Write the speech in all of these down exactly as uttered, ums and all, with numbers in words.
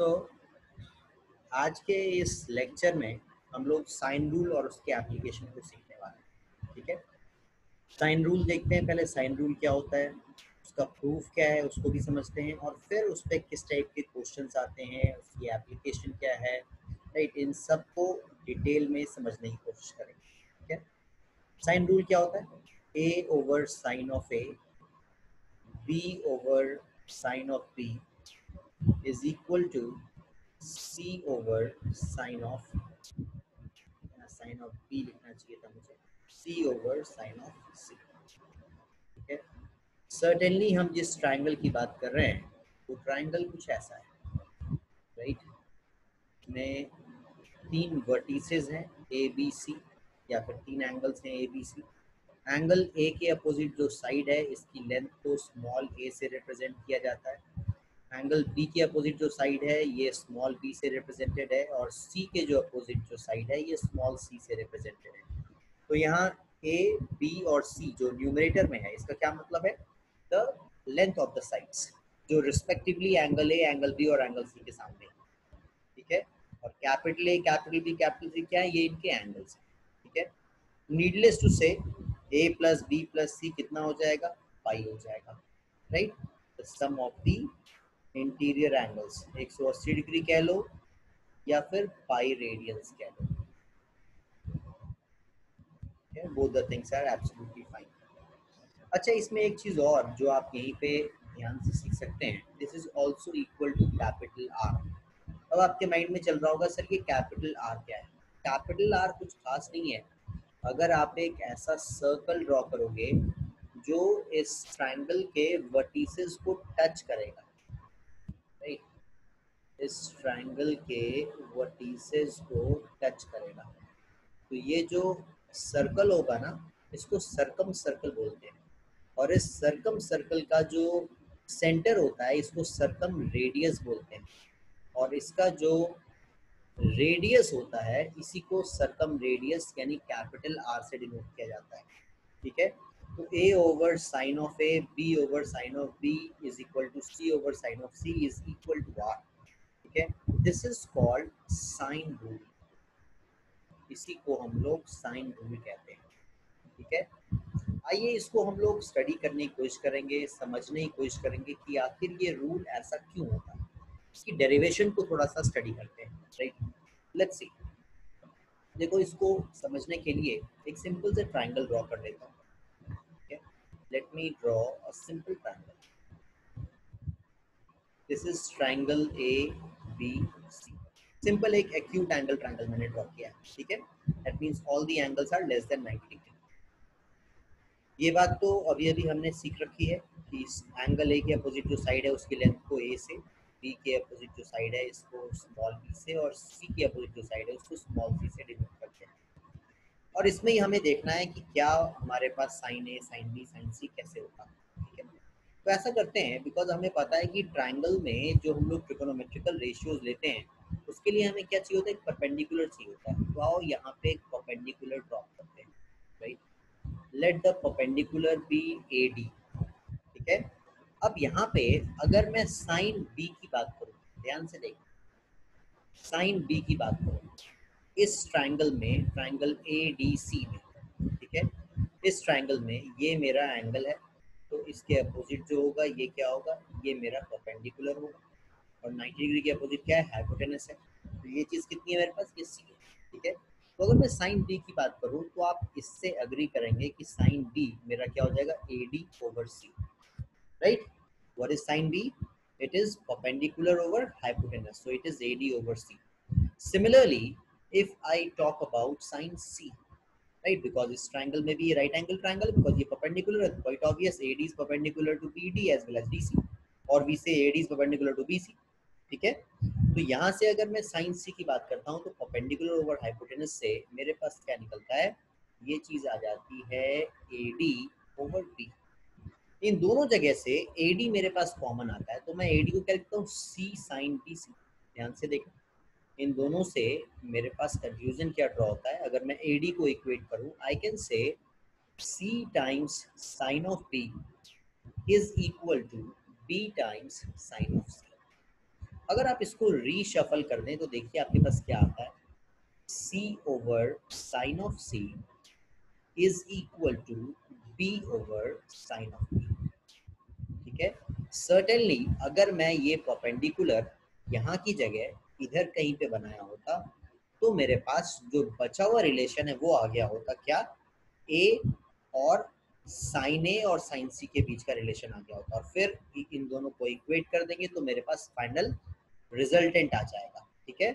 सो so, आज के इस लेक्चर में हम लोग साइन रूल और उसके एप्लीकेशन को सीखने वाले हैं। ठीक है, साइन रूल देखते हैं पहले। साइन रूल क्या होता है, उसका प्रूफ क्या है, उसको भी समझते हैं और फिर उस पर किस टाइप के क्वेश्चंस आते हैं, उसकी एप्लीकेशन क्या है, राइट, इन सब को डिटेल में समझने की कोशिश करेंगे। ठीक है, साइन रूल क्या होता है? A over sine of A, B over sine of B is equal to c over sine of sine of b लिखना चाहिए था मुझे, c over sine of c। ठीक है, certainly हम जिस ट्राइंगल की बात कर रहे हैं वो ट्राइंगल कुछ ऐसा है, राइट, में तीन वर्टिसेस हैं ए बी सी, या फिर तीन एंगल्स हैं ए बी सी। एंगल ए के अपोजिट जो साइड है इसकी लेंथ को स्मॉल ए से रिप्रेजेंट किया जाता है, एंगल बी के अपोजिट जो साइड है ये स्मॉल बी से रिप्रेजेंटेड है, और सी के जो अपोजिट जो साइड है ये स्मॉल सी से रिप्रेजेंटेड है। तो यहाँ ए बी और सी जो न्यूमरेटर में है इसका क्या मतलब है? The length of the sides जो respectively angle A, angle B और एंगल सी के सामने। ठीक है, और capital A, capital B, capital C क्या है? ये इनके एंगल्स हैं। ठीक है, needless to say A plus B plus C कितना हो जाएगा? पाई हो जाएगा, right, the sum of the interior angles, एक सौ अस्सी डिग्री कह लो या फिर पाई रेडियंस कह लो। Both the things are absolutely fine. अच्छा, इसमें एक चीज और जो आप यहीं पे ध्यान से सीख सकते हैं, this is also equal to capital R. अब आपके माइंड में चल रहा होगा सर ये कैपिटल आर क्या है? कैपिटल आर कुछ खास नहीं है। अगर आप एक ऐसा सर्कल ड्रॉ करोगे जो इस ट्राइंगल के वर्टिसेस को टच करेगा, इस ट्राइंगल के वर्टिसेस को टच करेगा, तो ये जो सर्कल होगा ना इसको सर्कम सर्कल बोलते हैं, और इस सर्कम सर्कल का जो सेंटर होता है इसको सर्कम रेडियस बोलते हैं, और इसका जो रेडियस होता है इसी को सर्कम रेडियस यानी कैपिटल आर से डिनोट किया जाता है। ठीक है, तो A over sine of A, B over sine of B is equal to C over sine of C is equal to R. ठीक है, this is called sine rule, इसी को हम लोग साइन रूल कहते हैं। ठीक है, आइए इसको हम लोग स्टडी करने की कोशिश करेंगे, समझने की कोशिश करेंगे कि आखिर ये रूल ऐसा क्यों होता है, इसकी डेरिवेशन को थोड़ा सा स्टडी करते हैं, राइट। लेट्स सी, देखो इसको समझने के लिए एक सिंपल से ट्राइंगल ड्रॉ कर लेता हूँ। ठीक है, let me draw a simple triangle. This is triangle A B C, simple एक एक्यूट एंगल ट्रायंगल मैंने ड्रॉ किया है। ठीक है, that means all the angles are less than ninety degree. ये बात तो अभी अभी हमने सीख रखी है कि एंगल ए के अपोजिट जो साइड है उसकी लेंथ को ए से, बी के अपोजिट जो साइड है इसको स्मॉल बी से, और सी के अपोजिट जो साइड है उसको स्मॉल सी से डिनोट करते हैं। और इसमें ही हमें देखना है कि क्या हमारे पास sine A, sine B, sine C कैसे होगा। ठीक है, तो ऐसा करते हैं, बिकॉज हमें पता है कि ट्राइंगल में जो हम लोग ट्रिकोनोमेट्रिकल रेशियोज लेते हैं उसके लिए हमें क्या चाहिए होता है? एक परपेंडिकुलर चाहिए होता है। तो आओ यहाँ पे एक परपेंडिकुलर ड्रॉ करते हैं, right. Let the perpendicular B A D. ठीक है, अब यहाँ पे अगर मैं साइन बी की बात करूँ, ध्यान से देख, साइन बी की बात करूँ इस ट्राइंगल में, ट्राइंगल ए डी सी में। ठीक है, इस ट्राइंगल में ये मेरा एंगल है, तो इसके अपोजिट जो होगा ये क्या होगा? ये मेरा परपेंडिकुलर होगा, और नाइंटी डिग्री के अपोजिट क्या है? हाइपोटेनस है। तो ये चीज़ कितनी है मेरे पास? ये सी है। ठीक है, तो अगर मैं साइन बी की बात करूँ तो आप इससे अग्री करेंगे कि साइन बी मेरा क्या हो जाएगा? A D over C, right. What is sine B? It is perpendicular over hypotenuse, so it is A D over C. Similarly if I talk about sine C, right, because इस triangle में भी right angle triangle, because ये perpendicular है, quite obvious AD is perpendicular to BD as well as DC, और we say AD is perpendicular to BC. ठीक है, तो यहाँ से अगर मैं साइन सी की बात करता हूँ तो परपेंडिकुलर ओवर हाइपोटेनस से मेरे पास क्या निकलता है? ये चीज आ जाती है एडी ओवर बी। इन दोनों जगह से एडी मेरे पास कॉमन आता है, तो मैं एडी को क्या लिखता हूँ? C sine B C. ध्यान से देखो, इन दोनों से मेरे पास कंफ्यूजन क्या ड्रॉ होता है? अगर मैं ए डी को इक्वेट करूं, I can say C times sine of B is equal to B times sine of C. अगर आप इसको रीशफल कर दें तो देखिए आपके पास क्या आता है, c over sine of c is equal to b over sine of b। ठीक है, सर्टेनली अगर मैं ये परपेंडिकुलर यहाँ की जगह इधर कहीं पे बनाया होता तो मेरे पास जो बचा हुआ रिलेशन है वो आ गया होता क्या, a और साइन ए और साइन सी के बीच का रिलेशन आ गया होता, और फिर इन दोनों को इक्वेट कर देंगे तो मेरे पास फाइनल रिजल्टेंट आ जाएगा। ठीक है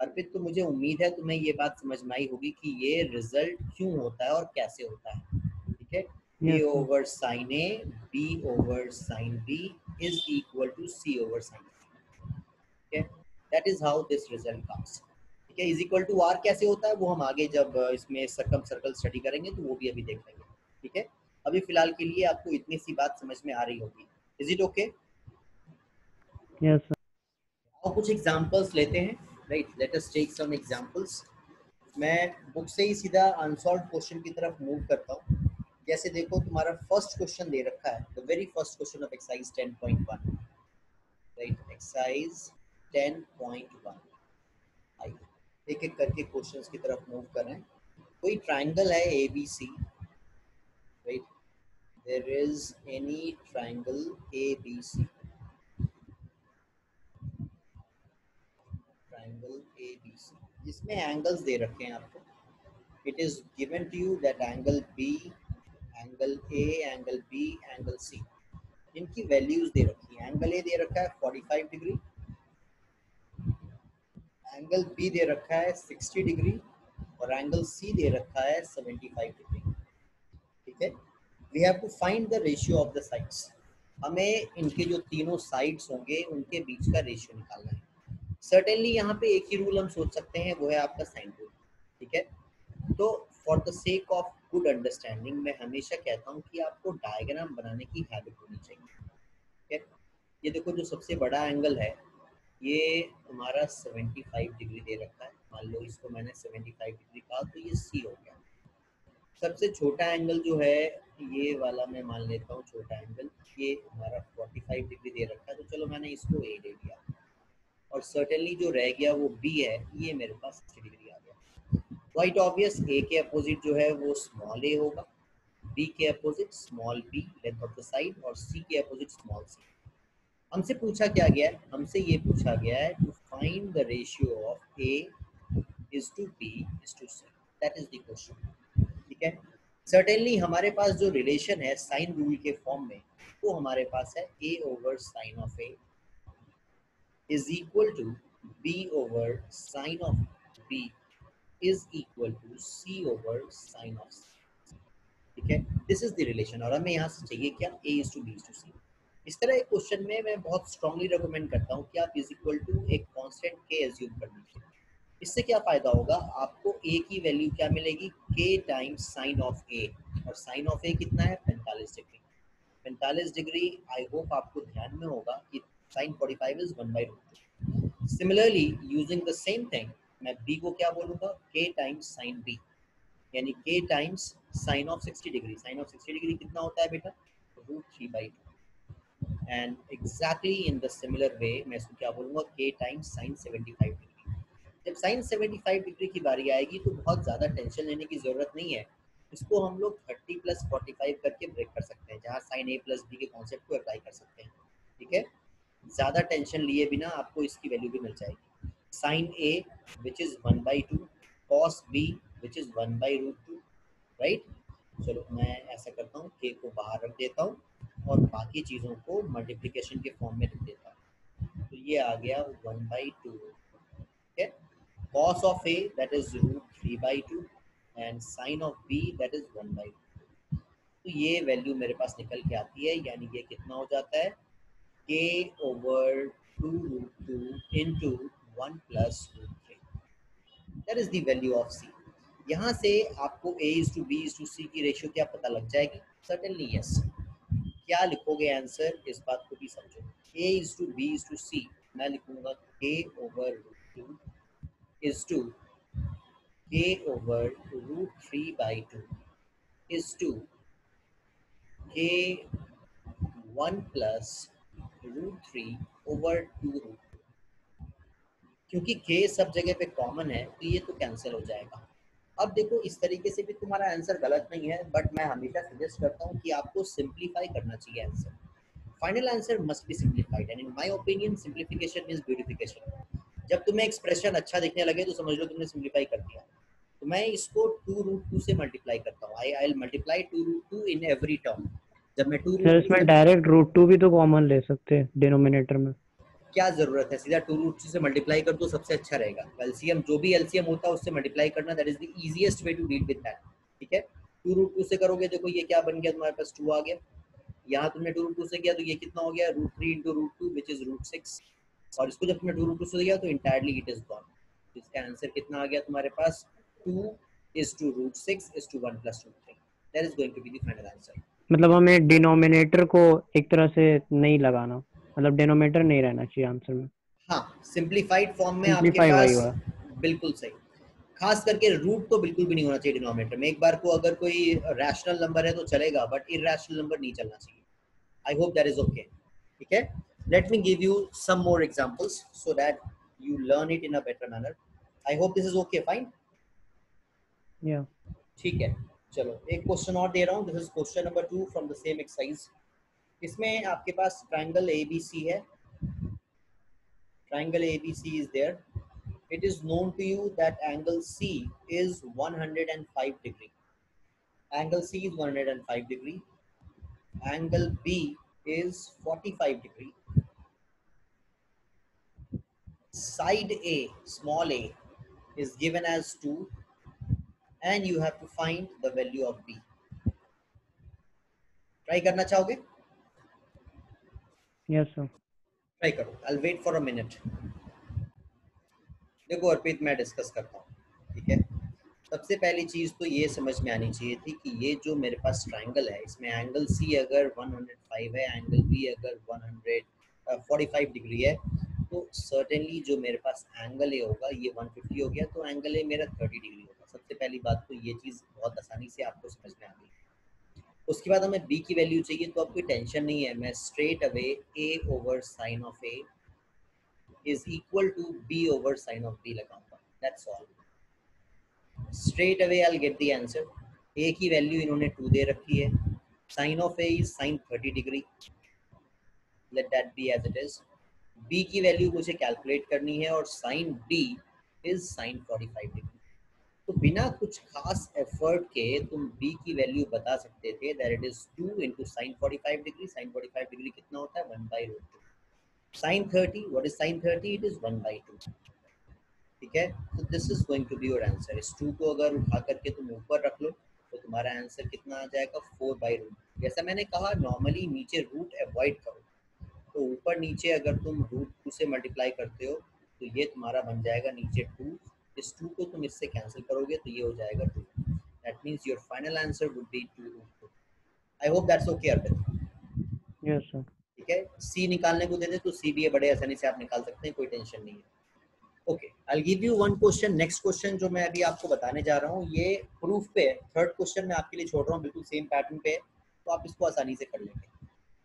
अर्पित, तो मुझे उम्मीद है तुम्हें ये बात समझ में आई होगी कि ये रिजल्ट क्यों होता है और कैसे होता है। ठीक है, A over sine A B over sine B is equal to C over sine. ठीक है, that is how this result comes. ठीक है, इज इक्वल टू आर कैसे होता है वो हम आगे जब इसमें सर्कम सर्कल स्टडी करेंगे तो वो भी अभी देख लेंगे। ठीक है, अभी फिलहाल के लिए आपको इतनी सी बात समझ में आ रही होगी। Is it okay? Yes sir. और कुछ एग्जांपल्स लेते हैं, right, let us take some examples. मैं बुक से ही सीधा अनसॉल्व क्वेश्चन की तरफ मूव करता हूँ। जैसे देखो तुम्हारा फर्स्ट क्वेश्चन दे रखा है, the very first question of exercise ten point one, right, exercise ten point one. आइए एक एक करके क्वेश्चंस की तरफ मूव करें। कोई ट्रायंगल है ABC, right, there is any triangle A B C, triangle A B C जिसमें एंगल्स दे रखे हैं आपको, it is given to you that angle B, angle A, angle B, angle C, इनकी वैल्यूज दे रखी है। एंगल A दे रखा है पैंतालीस डिग्री, एंगल B दे रखा है साठ डिग्री और एंगल C दे रखा है पचहत्तर डिग्री। ठीक है, We have to find the ratio of the sides. हमें इनके जो तीनों साइड्स होंगे उनके बीच का रेशियो निकालना है। सर्टेनली यहाँ पे एक ही रूल हम सोच सकते हैं, वो है आपका साइन रूल। ठीक है, तो for the sake of good understanding मैं हमेशा कहता हूँ कि आपको डायग्राम बनाने की हैबिट होनी चाहिए। ठीक है, ये देखो जो सबसे बड़ा एंगल है ये हमारा सेवेंटी फाइव डिग्री दे रखा है। मान लो इसको मैंने सेवेंटी फाइव डिग्री कहा तो ये सी हो गया। सबसे छोटा एंगल जो है ये वाला मैं मान लेता हूँ, छोटा एंगल ये हमारा पैंतालीस डिग्री दे रखा है, तो चलो मैंने इसको ए दे दिया, और सर्टेनली जो रह गया वो बी है, ये मेरे पास साठ डिग्री आ गया। क्वाइट ऑब्वियस ए के अपोजिट जो है वो स्मॉल ए होगा, बी के opposite small B length of the side, और सी के अपोजिट स्मॉल सी। हमसे पूछा क्या गया है, हमसे ये पूछा गया है to find the ratio of A is to B is to C, that is the question. ठीक है, सर्टेनली हमारे पास जो रिलेशन है साइन रूल के फॉर्म में वो हमारे पास है a over sine of a is equal to b over sine of b is equal to c over sine of c। ठीक है, दिस इज द रिलेशन, और हमें यहाँ से चाहिए क्या, a is to b is to c। इस तरह एक क्वेश्चन में मैं बहुत स्ट्रांगली रेकमेंड करता हूँ कि आप इज इक्वल टू एक कॉन्स्टेंट k एज्यूम कर लीजिए। इससे क्या फायदा होगा, आपको a की वैल्यू क्या मिलेगी, k times sine of a, और साइन ऑफ a कितना है पैंतालीस डिग्री। पैंतालीस डिग्री आई होप आपको ध्यान में होगा कि साइन पैंतालीस is one by root two. Similarly using the same thing मैं b को क्या बोलूंगा, k टाइम्स साइन b, यानी k टाइम्स साइन ऑफ साठ डिग्री। साइन ऑफ साठ डिग्री कितना होता है बेटा, root three by two. And exactly in the similar way मैं इसको क्या बोलूंगा, k times sine seventy five degree. जब साइन सेवेंटी फाइव डिग्री की बारी आएगी तो बहुत ज़्यादा टेंशन लेने की ज़रूरत नहीं है, इसको हम लोग तीस प्लस पैंतालीस करके ब्रेक कर सकते हैं, जहाँ साइन ए प्लस बी के कॉन्सेप्ट को अप्लाई कर सकते हैं। ठीक है, ज़्यादा टेंशन लिए बिना आपको इसकी वैल्यू भी मिल जाएगी। Sine A which is one by two, cos B which is one by root two, right. चलो मैं ऐसा करता हूँ, के को बाहर रख देता हूँ और बाकी चीज़ों को मल्टीप्लीकेशन के फॉर्म में लिख देता हूँ, तो ये आ गया वन बाई टू। ठीक है, cos of a that is root three by two and sin of b that is one by two. तो ये वैल्यू मेरे पास निकल के आती है, यानी ये कितना हो जाता है, k over two root two into one plus root three, that is the value of c। यहाँ से आपको a is to b is to c की रेशियो क्या पता लग जाएगी, certainly yes। क्या लिखोगे आंसर, इस बात को भी समझो, a is to b is to c मैं लिखूंगा k over root two is to k over root three by two is to k one plus root three over two root two क्योंकि k सब जगह पे common है तो ये तो कैंसिल हो जाएगा। अब देखो इस तरीके से भी तुम्हारा आंसर गलत नहीं है, बट मैं हमेशा सजेस्ट करता हूँ कि आपको सिंप्लीफाई करना चाहिए answer. Final answer must be simplified and in my opinion simplification is beautification. जब तुम्हें एक्सप्रेशन अच्छा दिखने लगे तो समझ लो तुमने सिंप्लीफाई कर दिया। तो मैं इसको टू रूट टू से मल्टीप्लाई करता हूँ। I I multiply two root two in every term. जब मैं टू रूट इसमें डायरेक्ट रूट टू भी तो कॉमन ले सकते हैं डिनोमिनेटर में, क्या जरूरत है, सीधा टू रूट टू से मल्टीप्लाई कर दो, सबसे अच्छा रहेगा। एलसीएम जो भी एलसीएम होता है उससे मल्टीप्लाई करना, that is the easiest way to deal with that. ठीक है, टू रूट टू से करोगे, देखो ये क्या बन गया तुम्हारे पास, टू आ गया। यहाँ तुमने टू रूट टू से किया तो ये कितना हो गया, root three into root two which is root six. और इसको जब तुमने टू रूट टू से किया तो इंटायरली इट इज गॉन। इसका आंसर कितना आ गया तुम्हारे पास, two is to root six is to one plus root three. That is going to be the final answer. मतलब हमें डिनोमिनेटर को एक तरह से नहीं लगाना, मतलब डिनोमिनेटर नहीं रहना चाहिए आंसर में। हाँ, सिंपलीफाइड फॉर्म में आपके पास बिल्कुल सही, खास करके रूट तो बिल्कुल भी नहीं होना चाहिए डिनोमिनेटर में। एक बार को अगर कोई रैशनल नंबर है तो चलेगा, बट इरैशनल नंबर नहीं चलना चाहिए। I hope that is okay. ठीक है, let me give you some more examples so that you learn it in a better manner. I hope this is okay, fine. या ठीक है, चलो एक क्वेश्चन और दे रहा हूँ। This is question number two from the same exercise. इसमें आपके पास ट्राइंगल एबीसी है, triangle ABC is there. It is known to you that angle C is one hundred five degree, angle C is one hundred five degree, angle B is forty five degree, side A small a is given as two and you have to find the value of b. Try करना चाहोगे? Yes sir. Try करो, I'll wait for a minute. देखो अर्पित, मैं discuss करता हूँ। ठीक है, सबसे पहली चीज तो ये समझ में आनी चाहिए थी कि ये जो मेरे पास ट्राइंगल है इसमें एंगल सी अगर वन हंड्रेड फाइव है, एंगल बी अगर one hundred forty five degree है, तो सर्टेनली जो मेरे पास एंगल ए होगा ये वन फिफ्टी हो गया, तो एंगल ए मेरा थर्टी डिग्री होगा। सबसे पहली बात तो ये चीज़ बहुत आसानी से आपको समझ में आ गई। उसके बाद हमें b की वैल्यू चाहिए, तो आपको टेंशन नहीं है। मैं straight away a over sine of a is equal to b over sine of b लगाऊंगा, that's all. Straight away I will get the answer. a की वैल्यू इन्होंने टू दे रखी है, sine of a is sine thirty degree, let that be as it is. b की value मुझे calculate करनी है और sine b is sine forty five degree. तो बिना कुछ खास एफर्ट के तुम b की वैल्यू बता सकते थे, that it is two into sine forty five degree. Sine forty five degree कितना होता है, one by root two. Sine thirty, what is sine thirty, it is one by two. ठीक है, तो this is going to be your answer. इस two को अगर उठा करके तुम ऊपर रख लो तो तुम्हारा आंसर कितना आ जाएगा, फोर बाई रूट। जैसा मैंने कहा नॉर्मली नीचे रूट एवॉइड करो, तो ऊपर नीचे अगर तुम रूट टू से मल्टीप्लाई करते हो तो ये तुम्हारा बन जाएगा नीचे टू। इस टू को तुम इससे कैंसिल करोगे तो ये हो जाएगा two. That means your final answer would be two. I hope that's okay Arpit. Yes sir. ठीक है, सी निकालने को दे दे तो सी भी बड़े आसानी से आप निकाल सकते हैं, कोई टेंशन नहीं है। Okay, I will give you one question. Next question जो मैं अभी आपको बताने जा रहा हूँ ये प्रूफ पे है। थर्ड क्वेश्चन मैं आपके लिए छोड़ रहा हूँ, बिल्कुल सेम पैटर्न पे है, तो आप इसको आसानी से कर लेंगे।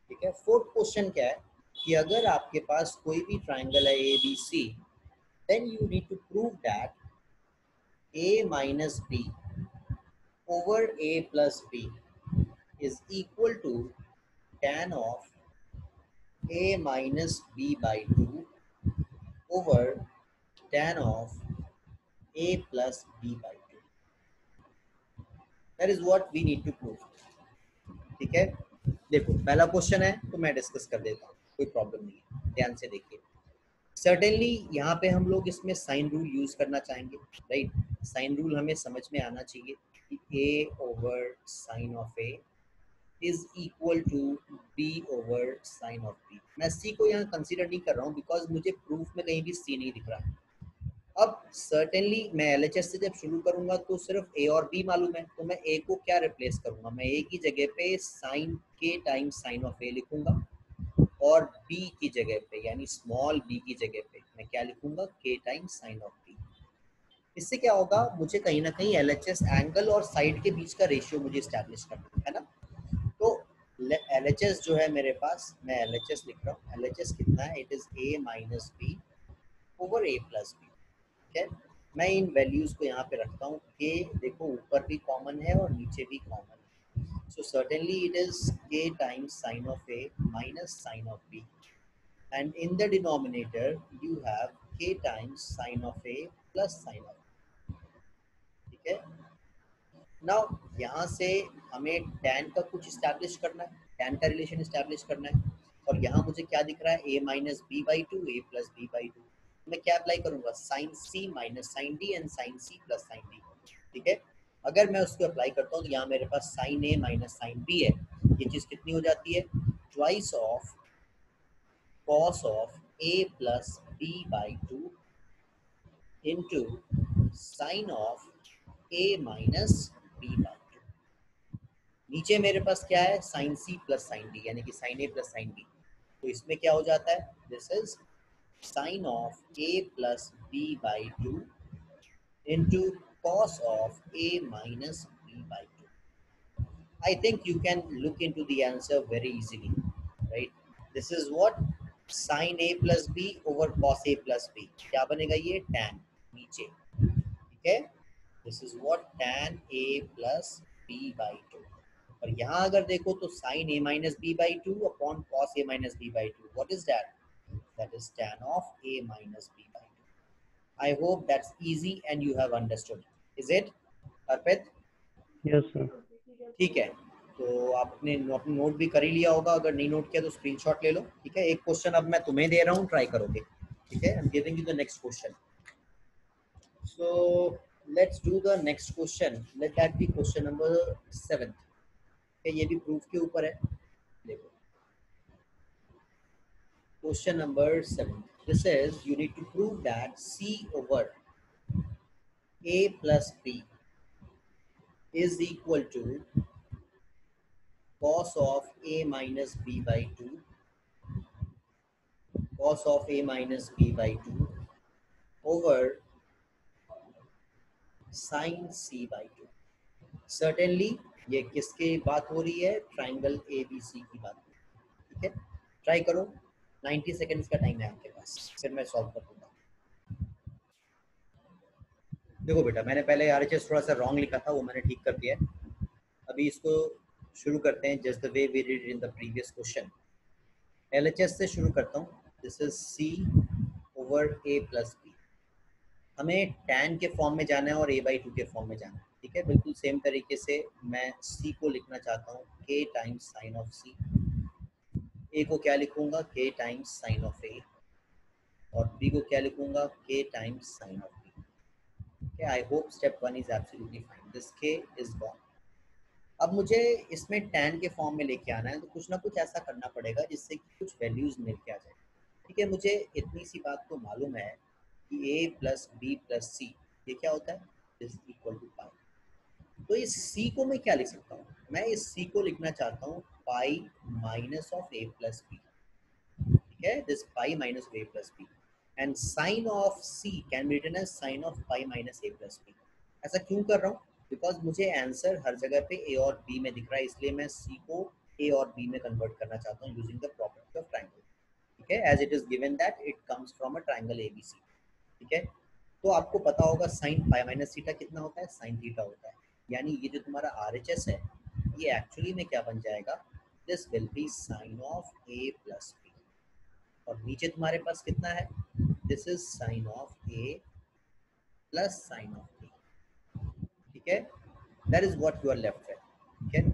ठीक है, फोर्थ क्वेश्चन क्या है कि अगर आपके पास कोई भी ट्राइंगल है A B C, then you need to prove that a minus b over a plus b is equal to tan of a minus b by two over tan of a plus b by two. That is what we need to prove. ठीक है, देखो पहला question है तो मैं discuss कर देता हूँ, कोई प्रॉब्लम नहीं है, ध्यान से देखिए। सर्टेनली यहाँ पे हम लोग इसमें साइन रूल यूज करना चाहेंगे, राइट। साइन रूल हमें समझ में आना चाहिए कि a over sine of a is equal to b over sine of b। मैं c को यहाँ कंसीडर नहीं कर रहा हूँ बिकॉज मुझे प्रूफ में कहीं भी c नहीं दिख रहा है। अब सर्टेनली मैं एल एच एस से जब शुरू करूंगा तो सिर्फ a और b मालूम है, तो मैं a को क्या रिप्लेस करूंगा, मैं a की जगह पे साइन के टाइम साइन ऑफ a लिखूंगा और b की जगह पे यानी स्मॉल b की जगह पे मैं क्या लिखूंगा, k time sine of b। इससे क्या होगा, मुझे कहीं ना कहीं L H S एंगल और साइड के बीच का रेशियो मुझे एस्टैब्लिश करना है ना। तो L H S जो है मेरे पास, मैं L H S लिख रहा हूँ। L H S कितना है, it is a minus B over A plus B. ठीक है, मैं इन वैल्यूज़ को यहाँ पे रखता हूँ के देखो ऊपर भी कॉमन है और नीचे भी कॉमन है। सो सर्टेनली इट इज़ के times sine of A minus sine of B and in the denominator you have के times sine of A plus sine of B. ठीक है, नाउ यहाँ से हमें टैन का कुछ इस्टेब्लिश करना है, टैन का रिलेशन इस्टेब्लिश करना है और यहाँ मुझे क्या दिख रहा है A minus B by two A plus B by two. मैं क्या अप्लाई करूंगा sine C minus sine D and sine C plus sine D. ठीक है, अगर मैं उसको अप्लाई करता हूँ तो यहाँ मेरे पास sine A minus sine B है, ये चीज कितनी हो जाती है twice of cos of A plus B by two into sine of A minus B by two. नीचे मेरे पास क्या है sine C plus sine D यानी कि sine A plus sine D, तो इसमें क्या हो जाता है this is sine of A plus B by two into cos of A minus B by two. I think you can look into the answer very easily, right? This is what sine A plus B over cos A plus B, क्या बनेगा ये tan नीचे। ठीक है, this is what tan A plus B by two. और यहाँ अगर देखो तो sine A minus B by two upon cos A minus B by two, what is that? That is tan of a minus b by two. I hope that's easy and you have understood. Is it, Arpit? Yes, sir. ठीक है, तो आपने अपनी note भी कर ही लिया होगा, अगर नहीं नोट किया तो स्क्रीनशॉट ले लो। ठीक है, एक क्वेश्चन अब मैं तुम्हें दे रहा हूँ, ट्राई करोगे। ठीक है, I'm giving you the next question. So let's do the next question. Let that be question number seven. ठीक है, ये भी प्रूफ के ऊपर है। देखो Question number seven. This is you need to prove that C over A plus B is equal to cos of A minus B by two, cos of A minus B by two over sin C by two. Certainly, ये किसके बात हो रही है? Triangle A B C की बात। ठीक है, try करो। नाइंटी सेकेंड्स का टाइम है आपके पास, फिर मैं सॉल्व कर दूंगा। देखो बेटा, मैंने पहले आरएचएस थोड़ा सा रॉन्ग लिखा था, वो मैंने ठीक कर दिया है। अभी इसको शुरू करते हैं just the way we read in the previous question. LHS से शुरू करता हूँ। This is C over A plus B, हमें टैन के फॉर्म में जाना है और ए बाई टू के फॉर्म में जाना है। ठीक है, बिल्कुल सेम तरीके से मैं सी को लिखना चाहता हूँ K times sine of C, A को क्या लिखूंगा k times sine of A और बी को क्या लिखूंगा k times sine of B. ठीक है, I hope step one is absolutely fine, this k is gone. अब मुझे इसमें tan के फॉर्म में लेके आना है, तो कुछ ना कुछ ऐसा करना पड़ेगा जिससे कि कुछ वैल्यूज मिल के आ जाए। ठीक है, मुझे इतनी सी बात तो मालूम है कि a plus B plus C ये क्या होता है इज इक्वल टू पाई। तो इस c को मैं क्या लिख सकता हूँ? मैं इस c को लिखना चाहता हूँ pi minus of A plus B. ठीक है, this pi minus A plus B and sine of C can be written as sine of pi minus A plus B. ऐसा क्यों कर रहा हूँ? बिकॉज मुझे आंसर हर जगह पे ए और बी में दिख रहा है, इसलिए मैं सी को ए और बी में कन्वर्ट करना चाहता हूँ using the property of triangle. ठीक है, as it is given that it comes from a triangle A B C. ठीक है, तो आपको पता होगा साइन पाई माइनस थीटा कितना होता है, साइन थीटा होता है। यानी ये जो तुम्हारा आर एच एस है ये एक्चुअली में क्या बन जाएगा, this will be sine of a plus B और नीचे तुम्हारे पास कितना है, this is sine of a plus sine of b। ठीक है, that is what you are left with. ठीक है,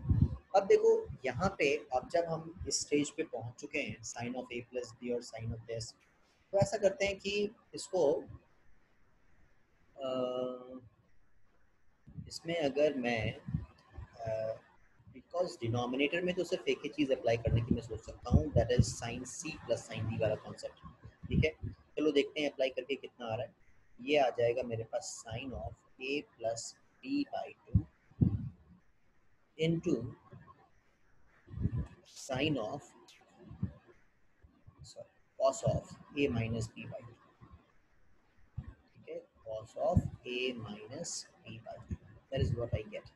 अब देखो यहाँ पे अब जब हम इस स्टेज पे पहुँच चुके हैं sine of a plus B और साइन ऑफ दिस, तो ऐसा करते हैं कि इसको आ, इसमें अगर मैं आ, बिकॉज डिनोमिनेटर में तो सिर्फ एक ही चीज़ अप्लाई करने की मैं सोच सकता हूँ, that is sine C plus sine D वाला कॉन्सेप्ट। ठीक है, चलो देखते हैं अप्लाई करके कितना आ रहा है। ये आ जाएगा मेरे पास sine of A plus B by two into sine of sorry cos of A minus B by two. ठीक है, cos of A minus B by two, that is what I get.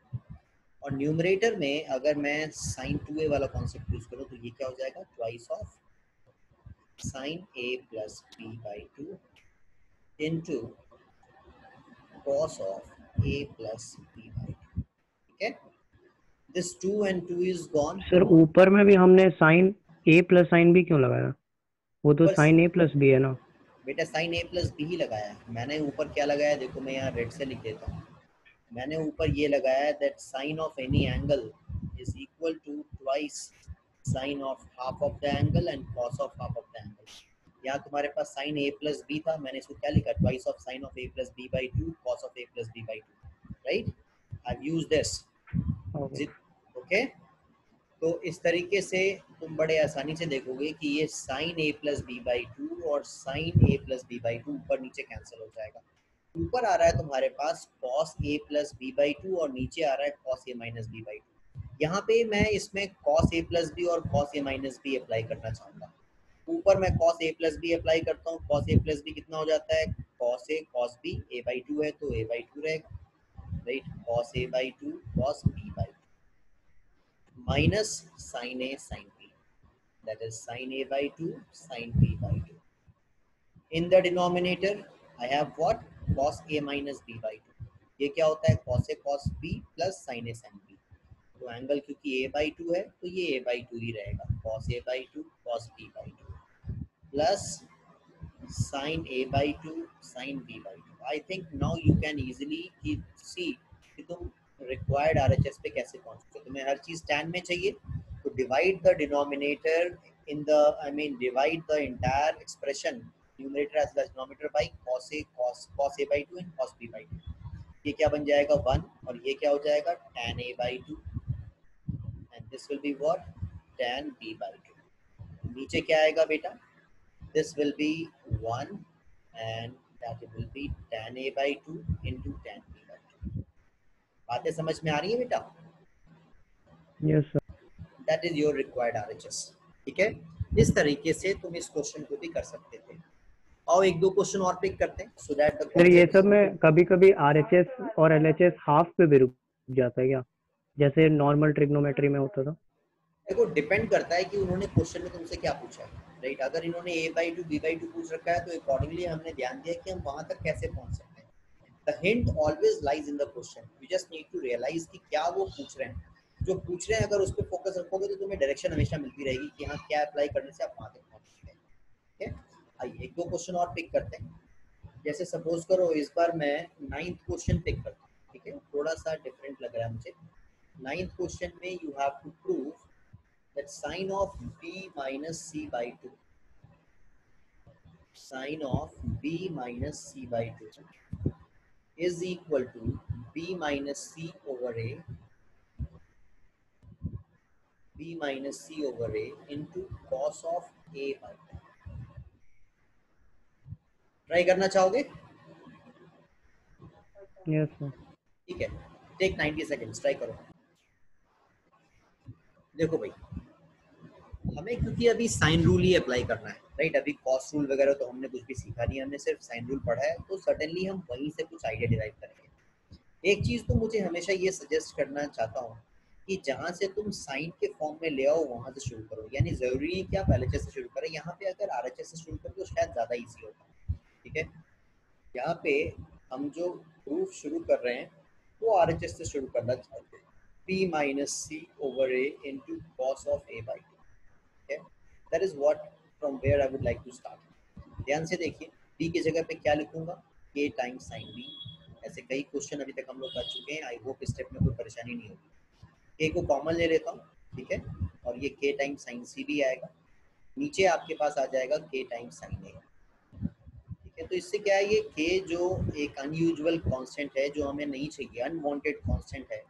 और न्यूमरेटर में अगर मैं sign to ए वाला concept use करूँ तो ये क्या हो जाएगा, twice of sine A plus B by two into cos of a plus b by two. ठीक है, this two and two is gone. Sir ऊपर में भी हमने sin a plus sin b क्यों लगाया? वो तो sin a plus b है ना बेटा, sin a plus b ही लगाया मैंने। ऊपर क्या लगाया देखो, मैं यहाँ रेड से लिख देता हूँ। मैंने ऊपर ये लगाया that sin of any angle is equal to twice sin of half of the angle and cos of half of the angle. यहाँ तुम्हारे पास sin a plus b था, मैंने इसको क्या लिखा, twice of sin of a plus b by two cos of a plus b by two, right? I've used this. Okay. Okay? तो इस तरीके से तुम बड़े आसानी से देखोगे कि ये sin a plus b by two और sin a plus b by two ऊपर नीचे कैंसिल हो जाएगा। ऊपर आ रहा है तुम्हारे पास cos a plus b by two और नीचे आ रहा है cos a minus b by two। यहाँ पे मैं इसमें cos a plus b और cos a minus b apply करना चाहूँगा। ऊपर मैं cos a plus b apply करता हूँ, cos a plus b कितना हो जाता है, cos a cos b a by two है तो a by two रहेगा, right? cos a by two cos b by two minus sin a sin b, that is sin a by two sin b by two. In the denominator I have what, cos a minus b by two. ये क्या होता है, cos a cos b plus sin a sin b। तो angle क्योंकि a by two है तो ये a by two ही रहेगा, cos a by two cos b by two plus sin a by two sin b by two। I think now you can easily see कि तुम required R H S पे कैसे पहुँचते हो। तुम्हें हर चीज़ tan में चाहिए तो divide the denominator in the, I mean divide the entire expression numerator as well as denominator by cos a cos cos a by two and cos b by two। ये क्या बन जाएगा वन और ये क्या हो जाएगा tan a by two। This will be what, tan b by two। नीचे क्या आएगा बेटा, this will be one and that will be tan a by two into tan b by two। बातें समझ में आ रही है बेटा? Yes sir, that is your required R H S। ठीक है, इस तरीके से तुम इस क्वेश्चन को भी कर सकते थे। और एक दो क्वेश्चन और पिक करते हैं so that the ये सब में कभी कभी R H S और L H S हाफ पे भी रुक जाता है क्या, जैसे नॉर्मल ट्रिग्नोमेट्री में होता था? देखो डिपेंड करता है कि उन्होंने क्वेश्चन में तुमसे क्या पूछा है, राइट? अगर इन्होंने a by two b by two पूछ रखा है तो अकॉर्डिंगली हमने ध्यान दिया कि हम वहां तक कैसे पहुंच सकते हैं। The hint always lies in the question, you just need to realise कि क्या वो पूछ रहे हैं। जो पूछ रहे हैं अगर उस पर फोकस रखोगे तो तुम्हें डायरेक्शन हमेशा मिलती रहेगी कि हाँ क्या अप्लाई करने से आप वहां तक पहुंच सकते हैं। ठीक है, आइए एक दो क्वेश्चन और पिक करते हैं। जैसे सपोज करो इस बार मैं नाइन्थ क्वेश्चन पिक करता हूँ। ठीक है, थोड़ा सा डिफरेंट लग रहा है मुझे। Ninth question में you have to prove that sin of b minus c by two, sin of b minus c by two is equal to b minus c over a, b minus c over a into cos of a by two। Try करना चाहोगे? Yes sir। ठीक है, take ninety seconds, try करो। देखो भाई हमें क्योंकि अभी साइन रूल ही अप्लाई करना है, राइट? अभी कॉस रूल वगैरह तो हमने कुछ भी सीखा नहीं, हमने सिर्फ साइन रूल पढ़ा है, तो सर्टेनली हम वहीं से कुछ आइडिया डिराइव करेंगे। एक चीज़ तो मुझे हमेशा ये सजेस्ट करना चाहता हूँ कि जहाँ से तुम साइन के फॉर्म में ले आओ वहाँ से शुरू करो, यानी ज़रूरी है कि आप एल एच एस से शुरू करें। यहाँ पे अगर आर एच एस से शुरू करें तो शायद ज़्यादा ईजी होगा। ठीक है, यहाँ पे हम जो प्रूफ शुरू कर रहे हैं वो आर एच एस से शुरू करना चाहते हैं, b minus c over a into cos of a by two. Okay, that is what from where I would like to start. ध्यान से देखिए, b की जगह पे क्या लिखूंगा, a times sin b। ऐसे कई क्वेश्चन अभी तक हम लोग कर चुके हैं, आई होप इस स्टेप में कोई परेशानी नहीं होगी। k को कॉमन ले लेता हूँ, ठीक है, और ये k times sin c भी आएगा, नीचे आपके पास आ जाएगा k times sin a। ठीक है, तो इससे क्या है, ये k जो एक अनयूजुअल कॉन्स्टेंट है, जो हमें नहीं चाहिए, अनवांटेड कॉन्स्टेंट है,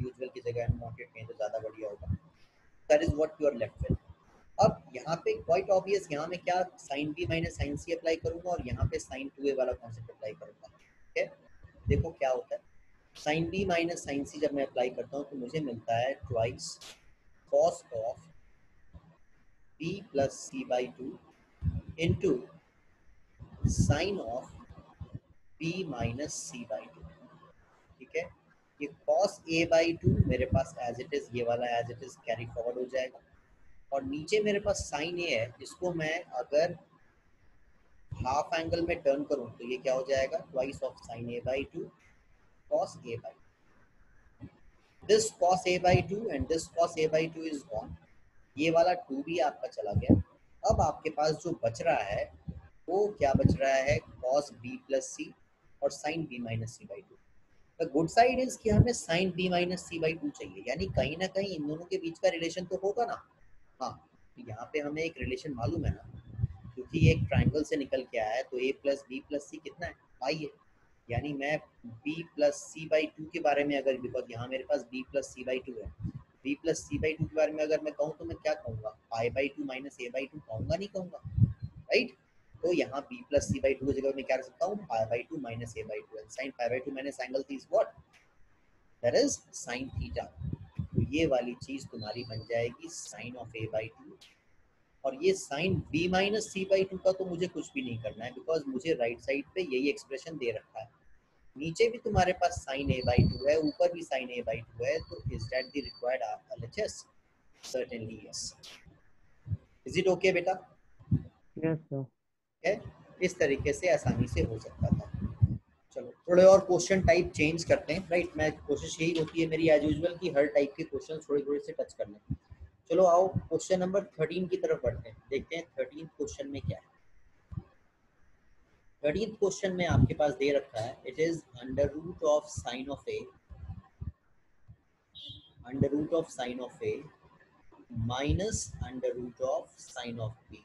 यूजुअल की जगह अनवांटेड में तो ज्यादा बढ़िया होगा। That is what you are left with. अब यहाँ पे क्वाइट ऑब्वियस, यहाँ मैं क्या sin b minus sin c apply करूंगा और यहाँ पे sin टू a वाला कांसेप्ट अप्लाई करूंगा। ठीक है, देखो क्या होता है, sin b minus sin c जब मैं अप्लाई करता हूँ तो मुझे मिलता है twice cos of b plus c by two into sin of b minus c by two. ठीक है, ये cos a by टू मेरे पास as it is, ये वाला as it is carry forward हो जाएगा और नीचे मेरे पास sin a है, इसको मैं अगर हाफ एंगल में टर्न करूं तो ये क्या हो जाएगा, twice of sine A by two cos A by two. This cos A by two and this cos A by two is gone, ये वाला टू भी आपका चला गया। अब आपके पास जो बच रहा है वो क्या बच रहा है, कॉस बी प्लस सी और sine B minus C by two. The good side is कि हमें sine B minus C by two चाहिए, यानी कहीं ना कहीं इन दोनों के बीच का रिलेशन तो होगा ना। हाँ, यहाँ पे हमें एक रिलेशन मालूम है ना, क्योंकि ये एक ट्राइंगल से निकल के आया है, तो a plus B plus C कितना है, पाई है। यानी मैं b plus C by two के बारे में अगर, बिकॉज यहाँ मेरे पास b plus C by two है, b plus C by two के बारे में अगर मैं कहूँ तो मैं क्या कहूँगा, pi by two minus A by two कहूँगा, नहीं कहूँगा, राइट। तो यहाँ b plus C by two की जगह मैं क्या कर सकता हूँ, pi by two minus A by two. And sine pi by two minus angle theta is what, that is sine theta. तो ये वाली चीज़ तुम्हारी बन जाएगी sine of A by two. और ये sine b minus C by to का तो मुझे कुछ भी नहीं करना है, बिकॉज मुझे राइट साइड पे यही एक्सप्रेशन दे रखा है। नीचे भी तुम्हारे पास साइन a बाई टू है, ऊपर भी साइन a बाई टू है, तो is that the required LHS? Certainly yes. Is it okay बेटा? Yes sir. है, इस तरीके से आसानी से हो सकता था। चलो थोड़े और क्वेश्चन टाइप चेंज करते हैं, राइट। मैं कोशिश यही होती है मेरी एज यूजुअल कि हर टाइप के क्वेश्चन थोड़े थोड़े से टच कर लें। चलो आओ क्वेश्चन नंबर थर्टीन की तरफ बढ़ते हैं, देखते हैं थर्टीन क्वेश्चन में क्या है। थर्टीन क्वेश्चन में आपके पास दे रखा है, it is under root of sine of A, under root of sine of A minus under root of sine of B,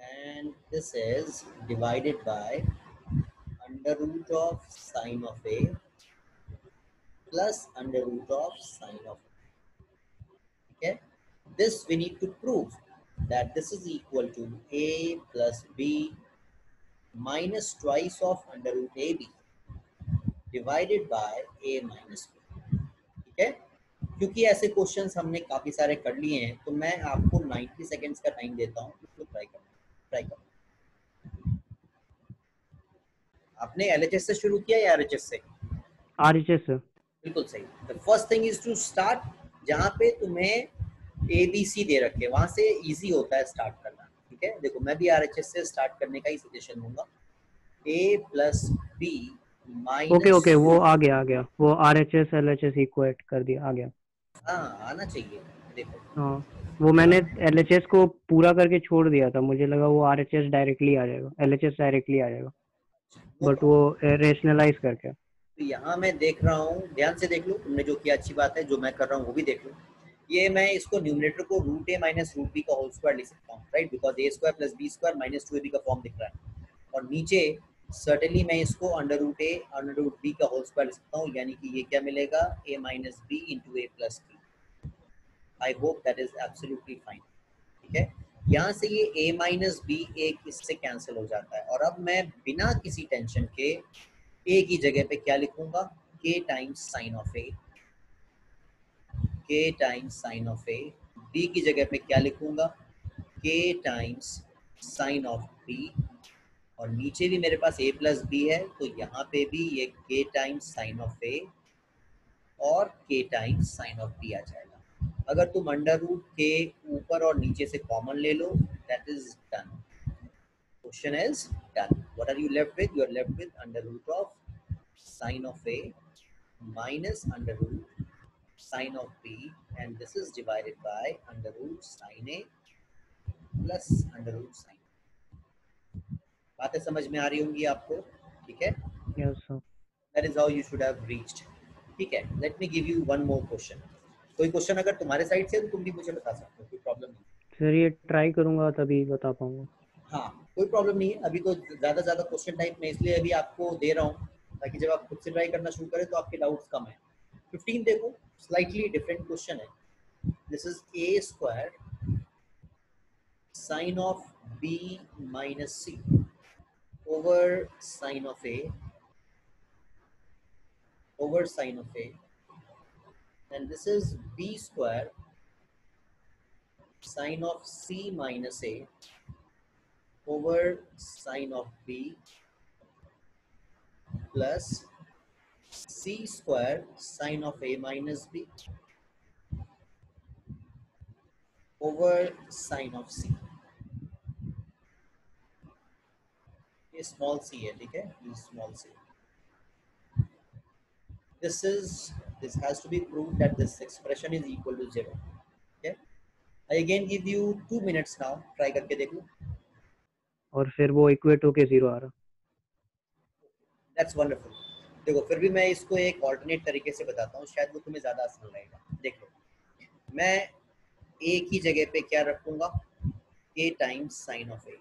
and this is divided by under root of sine of A plus under root of sine of. Okay. This we need to prove that this is equal to a plus b minus twice of under root ab divided by a minus b. ठीक है, क्योंकि ऐसे questions हमने काफी सारे कर लिए हैं, तो मैं आपको नाइन्टी सेकेंड्स का टाइम देता हूँ, इसको ट्राई करना ट्राई करना। आपने एलएचएस से शुरू किया या आरएचएस से? आरएचएस से। बिल्कुल सही। The first thing is to start जहाँ पे तुम्हें ए बी सी दे रखे, वहाँ से इजी होता है स्टार्ट करना। ठीक है, देखो मैं भी आरएचएस से स्टार्ट करने का ही सजेशन दूंगा। A plus B minus, okay okay वो आ गया आ गया वो आरएचएस एलएचएस इक्वेट कर दिया, आ गया। हाँ आना चाहिए, देखो। हाँ वो मैंने एलएचएस को पूरा करके छोड़ दिया था, मुझे लगा वो आरएचएस डायरेक्टली आ जाएगा, एलएचएस डायरेक्टली आ जाएगा, बट वो रेशनलाइज करके। तो यहाँ मैं देख रहा हूँ, ध्यान से देख लो, तुमने जो किया अच्छी बात है, जो मैं कर रहा हूँ वो भी देख लो। ये मैं इसको न्यूमरेटर को root A minus root B का होल स्क्वायर लिख सकता हूँ, right, because A square plus B square minus two A B का फॉर्म दिख रहा है। और नीचे सर्टेनली मैं इसको under root A under root B का होल स्क्वायर लिख सकता हूँ, यानी कि ये क्या मिलेगा, A minus B into A plus B. I hope that is absolutely fine. ठीक है, यहाँ से ये ए माइनस बी एक इससे कैंसिल हो जाता है, और अब मैं बिना किसी टेंशन के ए की जगह पे क्या लिखूंगा, K times sine of A, K times sine of A. B की जगह पे क्या लिखूंगा, K times sine of B. और नीचे भी मेरे पास ए प्लस बी है, तो यहाँ पे भी ये के टाइम्स साइन ऑफ ए और K times sine of B आ जाएगा। अगर तुम अंडर रूट के ऊपर और नीचे से कॉमन ले लो, that is done. Question is done. What are you left with? You are left with under root of sine of a minus under root sine of b, and this is divided by under root sine a plus under root sine. बातें समझ में आ रही होंगी आपको, ठीक है? Yes sir. That is how you should have reached. ठीक है? Let me give you one more question. कोई question अगर तुम्हारे साइड से है तो तुम भी मुझे बता सकते हो, कोई problem नहीं। सर ये try करूँगा तभी बता पाऊँगा। हाँ कोई प्रॉब्लम नहीं है, अभी तो ज़्यादा ज़्यादा क्वेश्चन टाइप में इसलिए अभी आपको दे रहा हूँ, ताकि जब आप खुद से ट्राई करना शुरू करें तो आपके डाउट्स कम हैं। फिफ्टीन देखो, स्लाइटली डिफरेंट क्वेश्चन है। This is A square sine of B minus C over sine of A over sine of A, and this is B square sine of C minus A over sine of b plus c square sine of a minus b over sine of c। ये small C है, ठीक है, small C. This is this has to be proved that this expression is equal to zero. Okay? I again give you two minutes now. Try करके देखो। और फिर वो equate होके zero आ रहा। That's wonderful. देखो फिर भी मैं इसको एक alternate तरीके से बताता हूँ, शायद वो तुम्हें ज्यादा आसान लगेगा। देखो मैं एक ही जगह पे क्या रखूंगा, a times sine of a,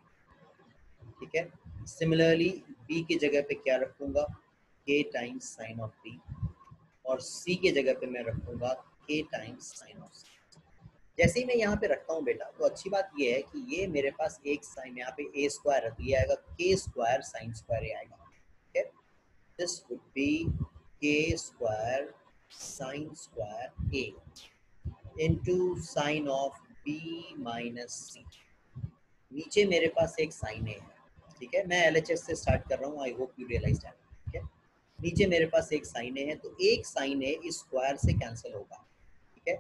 ठीक है। Similarly b की जगह पे क्या रखूंगा, a times sine of b, और c के जगह पे मैं रखूंगा a times sin of c। जैसे ही मैं यहाँ पे रखता हूँ बेटा, तो अच्छी बात ये है कि ये मेरे पास एक साइन, यहाँ पे a स्क्वायर रख लिया आएगा, k स्क्वायर साइन स्क्वायर ये आएगा, ठीक है। This would be k square sine square a into sine of b minus c। नीचे मेरे पास एक साइन a है, ठीक है, मैं L H S से स्टार्ट कर रहा हूँ, I hope you realise that. नीचे मेरे पास एक साइन ए है, तो एक साइन ए इस स्क्वायर से कैंसिल होगा, ठीक है।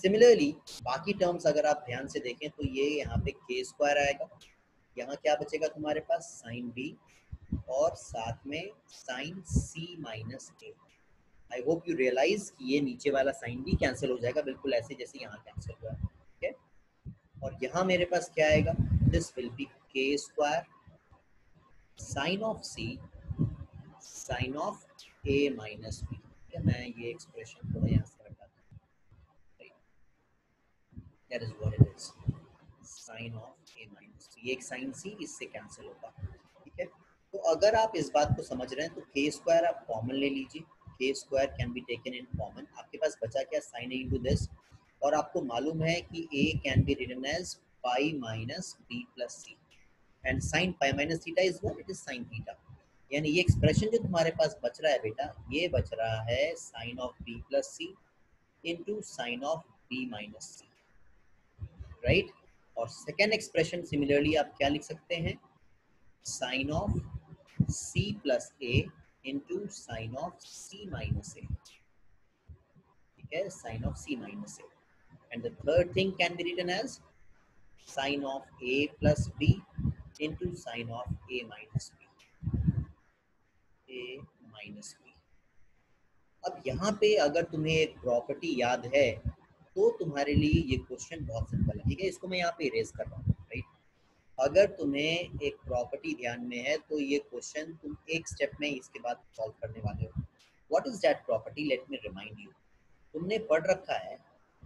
सिमिलरली बाकी टर्म्स अगर आप ध्यान से देखें तो ये यहाँ पे के स्क्वायर आएगा, यहाँ क्या बचेगा तुम्हारे पास, साइन बी और साथ में sine C minus A. I hope you realise कि ये नीचे वाला साइन भी कैंसिल हो जाएगा, बिल्कुल ऐसे जैसे यहाँ कैंसिल हुआ, ठीक है। और यहाँ मेरे पास क्या आएगा, this will be K square sine of C sine of a minus b, ठीक है। मैं ये एक्सप्रेशन थोड़ा यहाँ से हटा देता हूँ, what it is sine of a minus b, ये एक साइन c इससे कैंसिल होगा, ठीक है। तो अगर आप इस बात को समझ रहे हैं तो k स्क्वायर आप कॉमन ले लीजिए, k square can be taken in common, आपके पास बचा क्या, साइन a इनटू दिस, और आपको मालूम है कि a can be written as pi minus B plus C, and sine pi minus theta is what, it is sine theta. यानी ये एक्सप्रेशन जो तुम्हारे पास बच रहा है बेटा, ये बच रहा है sine of B plus C into sine of B minus C, right. और सेकेंड एक्सप्रेशन सिमिलरली आप क्या लिख सकते हैं, sine of C plus A into sine of C minus A, ठीक है, sine of C minus A. And the third thing can be written as sine of A plus B into sine of A minus B a minus b। अब यहाँ पे अगर तुम्हें एक property याद है तो तुम्हारे लिए ये क्वेश्चन बहुत सिंपल है, ठीक है। इसको मैं यहाँ पे इरेज कर रहा हूँ, राइट। अगर तुम्हें एक प्रॉपर्टी ध्यान में है तो ये क्वेश्चन तुम एक स्टेप में इसके बाद सॉल्व करने वाले हो। What is that property, let me remind you. तुमने पढ़ रखा है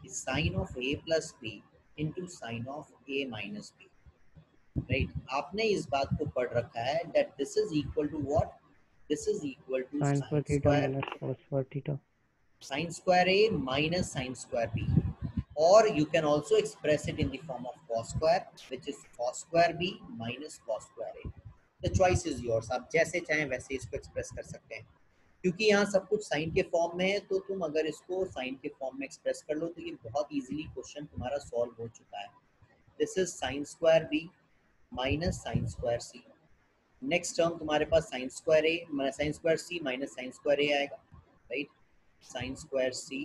कि sine of a plus B into sine of a minus B, right. आपने इस बात को पढ़ रखा है that this is equal to what, this is equal to sin square theta cos square theta, sin square a minus sin square b, or you can also express it in the form of cos square, which is cos square b minus cos square a. the choice is yours, आप जैसे चाहें वैसे इसको express कर सकते हैं। क्योंकि यहाँ सब कुछ साइन के फॉर्म में है, तो तुम अगर इसको साइन के फॉर्म में एक्सप्रेस कर लो तो ये बहुत इजीली क्वेश्चन तुम्हारा सॉल्व हो चुका है। This is sin square b minus sin square c, next term तुम्हारे पास sine square A minus sine square C minus sine square A आएगा, right, sine square C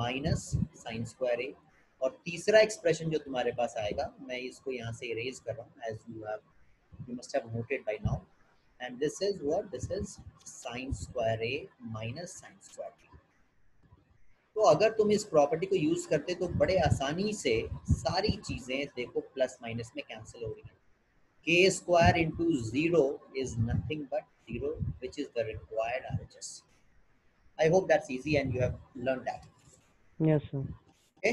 minus sine square A. और तीसरा expression जो तुम्हारे पास आएगा, मैं इसको यहाँ से इरेज कर रहा हूँ, as you have you must have noted by now, and this is what, this is sine square A minus sine square B. तो अगर तुम इस प्रॉपर्टी को यूज करते तो बड़े आसानी से सारी चीजें देखो प्लस माइनस में कैंसिल हो रही है। k square into zero is nothing but zero, which is the required R H S. I hope that's easy and you have learned that. Yes, sir. Okay,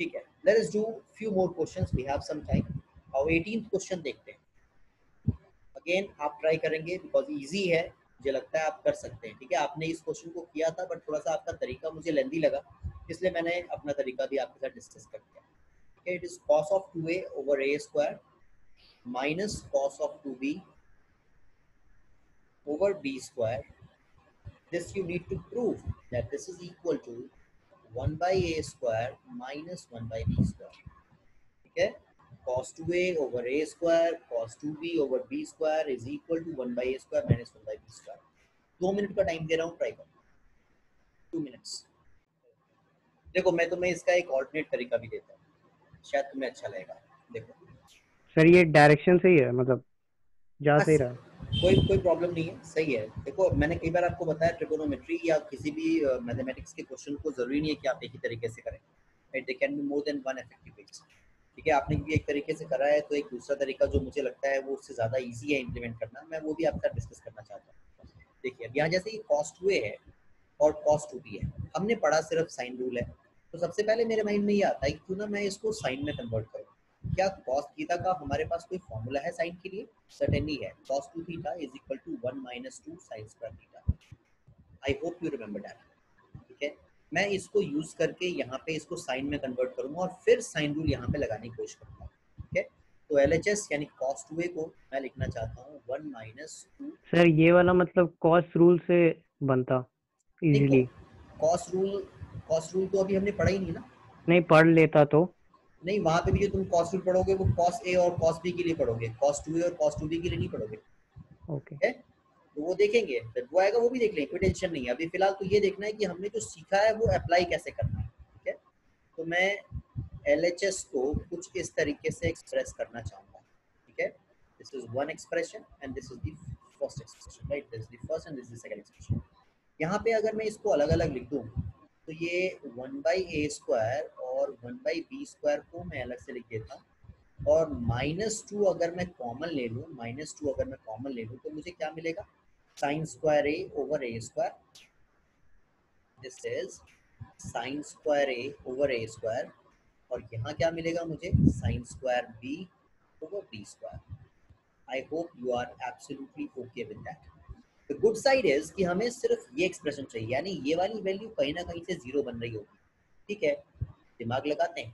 ठीक है। Let us do few more questions. We have some time. और eighteenth question देखते हैं। Again, आप try करेंगे because easy है, मुझे लगता है आप कर सकते हैं, ठीक है। आपने इस question को किया था but थोड़ा सा आपका तरीका मुझे lengthy लगा, इसलिए मैंने अपना तरीका भी आपके साथ discuss कर दिया। Okay, it is cos of two a over a square minus cos of two b over b square. This you need to prove that this is equal to one by a square minus one by b square. Okay, cos two a over a square cos two b over b square is equal to one by a square minus one by b square. दो minute का time दे रहा हूँ, try करो। Two minutes. देखो मैं तुम्हें इसका एक ऑल्टरनेट तरीका भी देता हूँ, शायद तुम्हें अच्छा लगेगा। देखो सर ये डायरेक्शन सही है, मतलब जा सही रहा, कोई कोई प्रॉब्लम नहीं है, सही है। देखो मैंने कई बार आपको बताया ट्रिगोनोमेट्री या किसी भी मैथमेटिक्स uh, के क्वेश्चन को जरूरी नहीं है कि आप एक ही तरीके से करें, it they can be more than one effective way. ठीक है, आपने भी एक तरीके से करा है तो एक दूसरा तरीका जो मुझे लगता है वो उससे ज़्यादा ईजी है इम्प्लीमेंट करना, मैं वो भी आपका डिस्कस करना चाहता हूँ। देखिए अब यहाँ जैसे कॉस्ट हुए है और कॉस्ट हुई है, हमने पढ़ा सिर्फ साइन रूल है, तो सबसे पहले मेरे माइंड में ये आता है कि क्यों ना मैं इसको साइन में कन्वर्ट करूँ। क्या cos थीटा का हमारे पास कोई फॉर्मूला है साइन के लिए? सर्टेनली है, cos two theta is equal to one minus two sine square theta. I hope you remember that. ठीक है, मैं इसको यूज करके यहाँ पे इसको साइन में कन्वर्ट करूंगा और फिर साइन रूल यहाँ पे लगाने की कोशिश करूंगा। ठीक है, तो L H S यानी cos टू ए को मैं लिखना चाहता हूँ वन माइनस टू। सर ये वाला मतलब cos रूल से बनता easily. cos rule cos rule तो अभी हमने पढ़ा ही नहीं ना। नहीं पढ़ लेता तो नहीं, वहाँ पे भी जो तुम cos रूल पढ़ोगे वो cos a और cos b के लिए पढ़ोगे, cos टू a और cos टू b के लिए नहीं पढ़ोगे। Okay okay. तो वो देखेंगे, तो वो आएगा वो भी देख लेंगे, कोई टेंशन नहीं है। अभी फिलहाल तो ये देखना है कि हमने जो सीखा है वो अप्लाई कैसे करना है। ठीक है, तो मैं L H S को कुछ इस तरीके से एक्सप्रेस करना चाहूँगा। ठीक है, this is one expression and this is the first expression, right, this is the first and this is the second expression. यहाँ पे अगर मैं इसको अलग अलग लिख दूँ तो ये वन बाई ए स्क्वायर और वन बाई बी स्क्वायर को मैं अलग से लिख देता हूँ, और माइनस टू अगर मैं कॉमन ले लूँ माइनस टू अगर मैं कॉमन ले लूँ तो मुझे क्या मिलेगा? Sine square A over A square, this is sine square A over A square, और यहाँ क्या मिलेगा मुझे? Sine square B over B square. I hope you are absolutely okay with that. The good side is कि हमें सिर्फ ये expression चाहिए, यानी ये वाली वैल्यू कहीं ना कहीं से जीरो बन रही होगी। ठीक है, दिमाग लगाते हैं,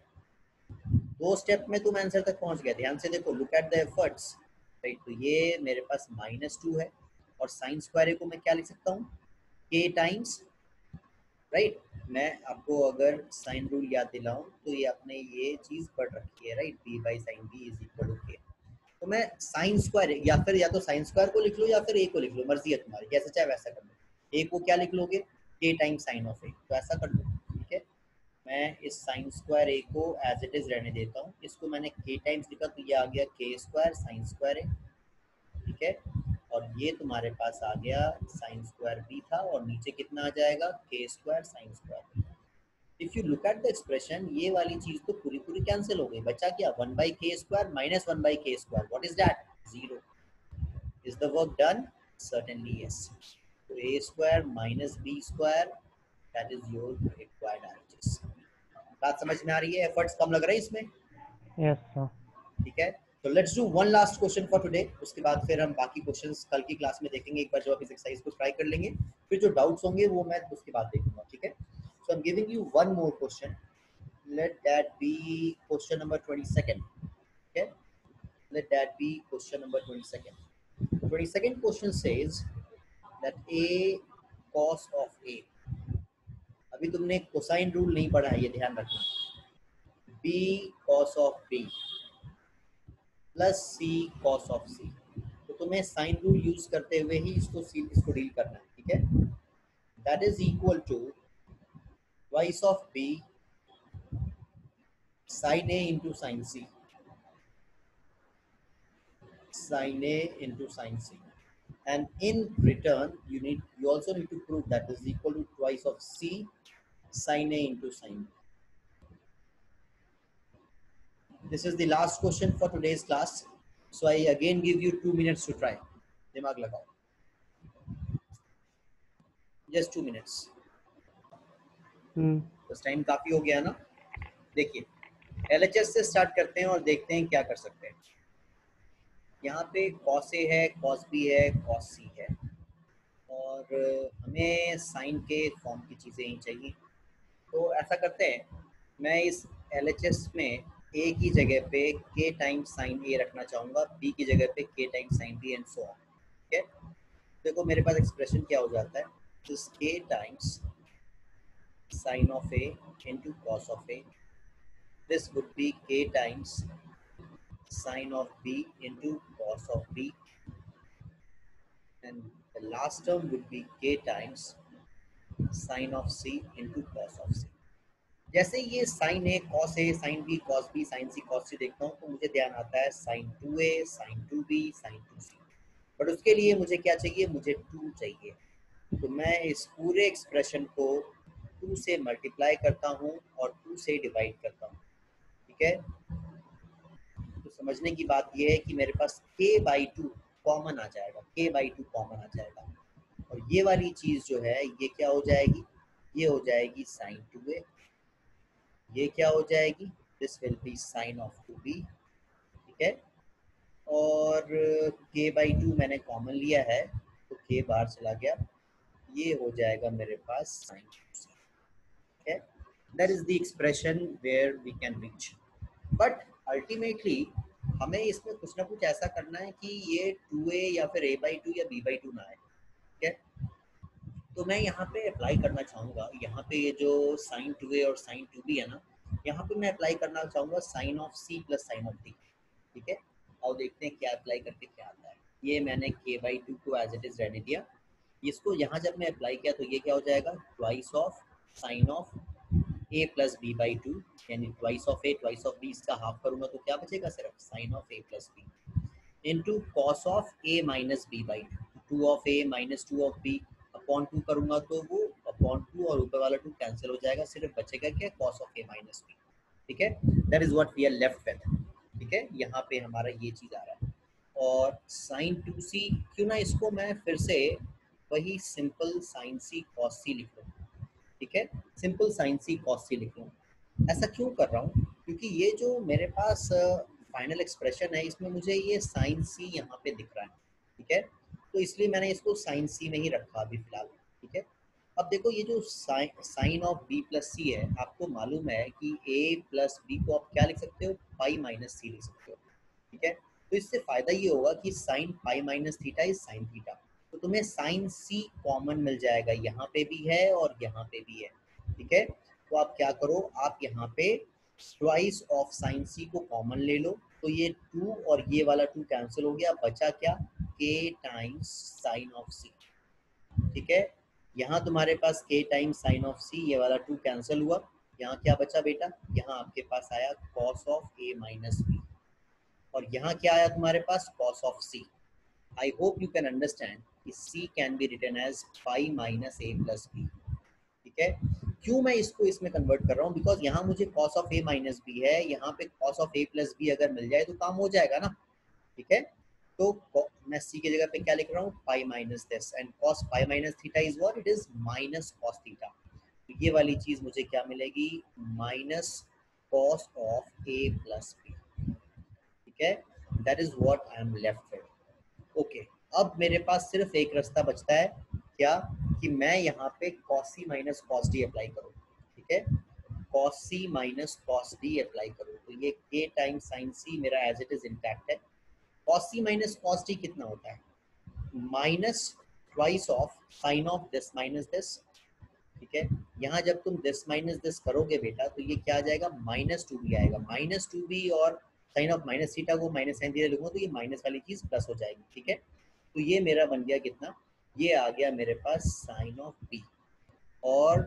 दो स्टेप में तुम आंसर तक पहुंच गए। ध्यान से देखो, look at the efforts, right. तो ये मेरे पास माइनस टू है और साइन स्क्वायर को मैं क्या लिख सकता हूँ? K times, right. मैं आपको अगर साइन रूल याद दिलाऊँ तो ये आपने ये चीज़ पढ़ रखी है, right, B by sine B is equal to K. तो मैं साइन स्क्वायर या फिर या तो साइन स्क्वायर को लिख लो या फिर ए को लिख लो, मर्जी है तुम्हारी, जैसे चाहे वैसा कर लो। ए को क्या लिख लोगे? के टाइम साइन ऑफ ए, तो ऐसा कर लो। ठीक है, मैं इस साइन स्क्वायर ए को एज इट इज रहने देता हूँ, इसको मैंने के टाइम्स लिखा तो ये आ गया के स्क्वायर साइन स्क्वायर ए। ठीक है, और ये तुम्हारे पास आ गया साइन स्क्वायर बी था, और नीचे कितना आ जाएगा? K square sine square. If you look at the expression, ये वाली चीज तो पूरी पूरी कैंसिल हो गई, बचा क्या? One by K square minus one by K square, what is that? Zero. Is the work done? Certainly yes. तो A square minus B square, that is your required answers. बात समझ में आ रही है? एफर्ट्स कम लग रहे हैं इसमें? Yes sir. ठीक है, तो let's do one last question for today, उसके बाद फिर हम बाकी क्वेश्चंस कल की क्लास में देखेंगे। एक बार जो आप इस एक्सरसाइज को ट्राई कर लेंगे, फिर जो डाउट्स होंगे वो मैं उसके बाद देखूंगा। ठीक है, so I'm giving you one more question, let that be question number twenty-second. Okay, let that be question number twenty-second. twenty-second question says that a cos of a, abhi tumne cosine rule nahi padha hai, ye dhyan rakhna, b cos of b plus c cos of c, to tumhe sine rule use karte hue hi isko isko deal karna hai. theek hai, that is equal to twice of b sin a into sin c, sin a into sin c, and in return you need you also need to prove that is equal to twice of c sin a into sin b. This is the last question for today's class, so I again give you two minutes to try. Dimag lagao, just two minutes. उस time काफी हो गया ना। देखिए L H S से start करते हैं और देखते हैं क्या कर सकते हैं। यहाँ पे cos A है, cos B है, cos C है, और हमें साइन के फॉर्म की चीज़ें ही चाहिए। तो ऐसा करते हैं, मैं इस L H S में A की जगह पे K टाइम साइन A रखना चाहूँगा, B की जगह पे K time sine B and so on. ठीक है, देखो मेरे पास एक्सप्रेशन क्या हो जाता है, this K times sin of a into cos of a, this would be k times sin of b into cos of b, and the last term would be k times sin of c into cos of c. जैसे ये sin a cos a sin b cos b sin c cos c देखता हूँ तो मुझे ध्यान आता है sin two a sin two b sin two c। But उसके लिए मुझे क्या चाहिए, मुझे टू चाहिए। तो मैं इस पूरे एक्सप्रेशन को टू से मल्टीप्लाई करता हूँ और टू से डिवाइड करता हूँ। ठीक है, तो समझने की बात यह है कि मेरे पास k बाई टू कॉमन आ जाएगा, k बाई टू कॉमन आ जाएगा और ये वाली चीज जो है ये क्या हो जाएगी, ये हो जाएगी साइन टू ए, ये क्या हो जाएगी, this will be sine of two B. ठीक है, और k बाई टू मैंने कॉमन लिया है तो k बाहर चला गया, ये हो जाएगा मेरे पास साइन टू सी। ठीक है, that is the expression where we can reach. But ultimately हमें इसमें कुछ ना कुछ ऐसा करना है कि ये टू ए या फिर a बाई टू या b बाई टू ना आए। ठीक है, तो मैं यहाँ पे अप्लाई करना चाहूँगा, यहाँ पे ये जो साइन टू ए और साइन टू बी है ना, यहाँ पे मैं अप्लाई करना चाहूँगा sine of C plus sine of D. ठीक है, और देखते हैं क्या अप्लाई करके क्या आता है। ये मैंने के बाई टू को एज इट इज रहने दिया, इसको यहाँ जब मैं अप्लाई किया तो ये क्या हो जाएगा, twice of sine of A plus B by two, यानी twice of A twice of B, इसका हाफ करूँगा तो क्या बचेगा, सिर्फ sine of A plus B into cos of A minus B by two, two of A minus two of B upon two करूँगा तो वो अपॉन टू और ऊपर वाला टू कैंसिल हो जाएगा, सिर्फ बचेगा क्या, cos of A minus B. ठीक है, that is what we are left with. ठीक है, यहाँ पे हमारा ये चीज़ आ रहा है और साइन टू सी क्यों ना इसको मैं फिर से वही simple sine C cos C लिख लूँ। ठीक है, simple sine C cos C लिख लूँ। ऐसा क्यों कर रहा हूँ, क्योंकि ये जो मेरे पास फाइनल एक्सप्रेशन है इसमें मुझे ये साइन सी यहाँ पे दिख रहा है। ठीक है, तो इसलिए मैंने इसको साइन सी में ही रखा अभी फिलहाल। ठीक है, अब देखो ये जो sine sine of B plus C है, आपको मालूम है कि ए प्लस बी को आप क्या लिख सकते हो, पाई माइनस सी लिख सकते हो। ठीक है, तो इससे फ़ायदा ये होगा कि sine pi minus theta is sine theta, तो तुम्हें साइन सी कॉमन मिल जाएगा, यहाँ पे भी है और यहाँ पे भी है। ठीक है, तो आप क्या करो, आप यहाँ पे ट्वाइस ऑफ साइन सी को कॉमन ले लो, तो ये टू और ये वाला टू कैंसिल हो गया, बचा क्या, के टाइम्स साइन ऑफ सी। ठीक है, यहाँ तुम्हारे पास k time sine of c, ये वाला टू कैंसिल हुआ, यहाँ क्या बचा बेटा, यहाँ आपके पास आया cos of a minus B और यहाँ क्या आया तुम्हारे पास, cos of c। I hope you can understand कि c can be written as pi minus a plus B. ठीक है, क्यों मैं इसको इसमें कन्वर्ट कर रहा हूँ, बिकॉज यहाँ मुझे cos of a minus B है, यहाँ पे cos of a plus B अगर मिल जाए तो काम हो जाएगा ना। ठीक है, तो मैं सी की जगह पे क्या लिख रहा हूँ, pi minus this and cos pi minus theta is what it is, minus cos theta. तो ये वाली चीज मुझे क्या मिलेगी, minus cos of A plus B. ठीक है, that is what I am left with. Okay, अब मेरे पास सिर्फ एक रास्ता बचता है, क्या, कि मैं यहाँ पे cos C minus cos D apply करूँ। ठीक है, cos C minus cos D apply करूँ, तो ये के टाइम साइन सी मेरा एज इट इज इंटैक्ट है। cos c minus cos d कितना होता है, minus twice of sine of this minus this. ठीक है, यहाँ जब तुम दिस माइनस दिस करोगे बेटा तो ये क्या आ जाएगा, माइनस टू बी आएगा, माइनस टू बी और साइन ऑफ माइनस थीटा को माइनस साइन थीटा लिखूंगा तो ये माइनस वाली चीज प्लस हो जाएगी। ठीक है, तो ये मेरा बन गया कितना, ये आ गया मेरे पास साइन ऑफ b और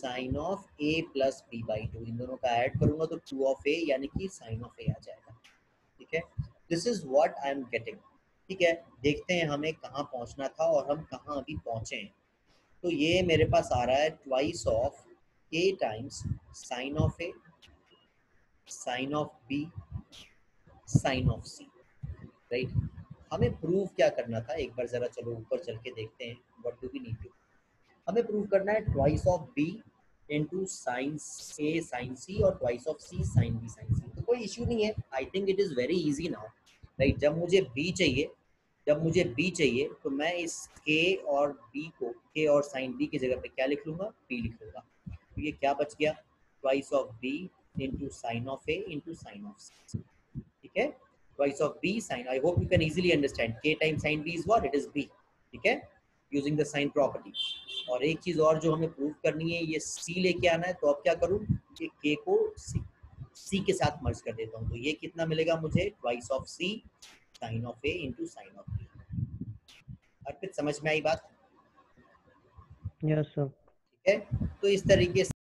sine of a plus B by two, इन दोनों का ऐड करूंगा तो टू ऑफ a यानी कि साइन ऑफ a आ जाएगा। ठीक है, this is what I am getting. ठीक है, देखते हैं हमें कहाँ पहुँचना था और हम कहाँ अभी पहुँचे हैं। तो ये मेरे पास आ रहा है twice of A times sine of A sine of B sine of C, right. हमें प्रूव क्या करना था, एक बार ज़रा चलो ऊपर चल के देखते हैं what do we need to. हमें प्रूव करना है twice of B into sine A sine C और twice of C sine B sine C, तो कोई इशू नहीं है। I think it is very easy now, right. जब मुझे b चाहिए जब मुझे b चाहिए तो मैं इस k और b को k और साइन b की जगह पे क्या लिख लूँगा, b लिख लूँगा। तो ये क्या बच गया, twice of b into sine of a into sine of c। ठीक है, twice of b sine, I hope you can easily understand, k time sine b is what it is b। ठीक है, यूजिंग द साइन प्रॉपर्टी। और एक चीज़ और जो हमें prove करनी है, ये c लेके आना है, तो अब क्या करूँ, ये k को c, c के साथ मर्ज कर देता हूँ, तो ये कितना मिलेगा मुझे, twice of c sine of a into sine of b। Arpit, समझ में आई बात? Yes sir. ठीक है, तो इस तरीके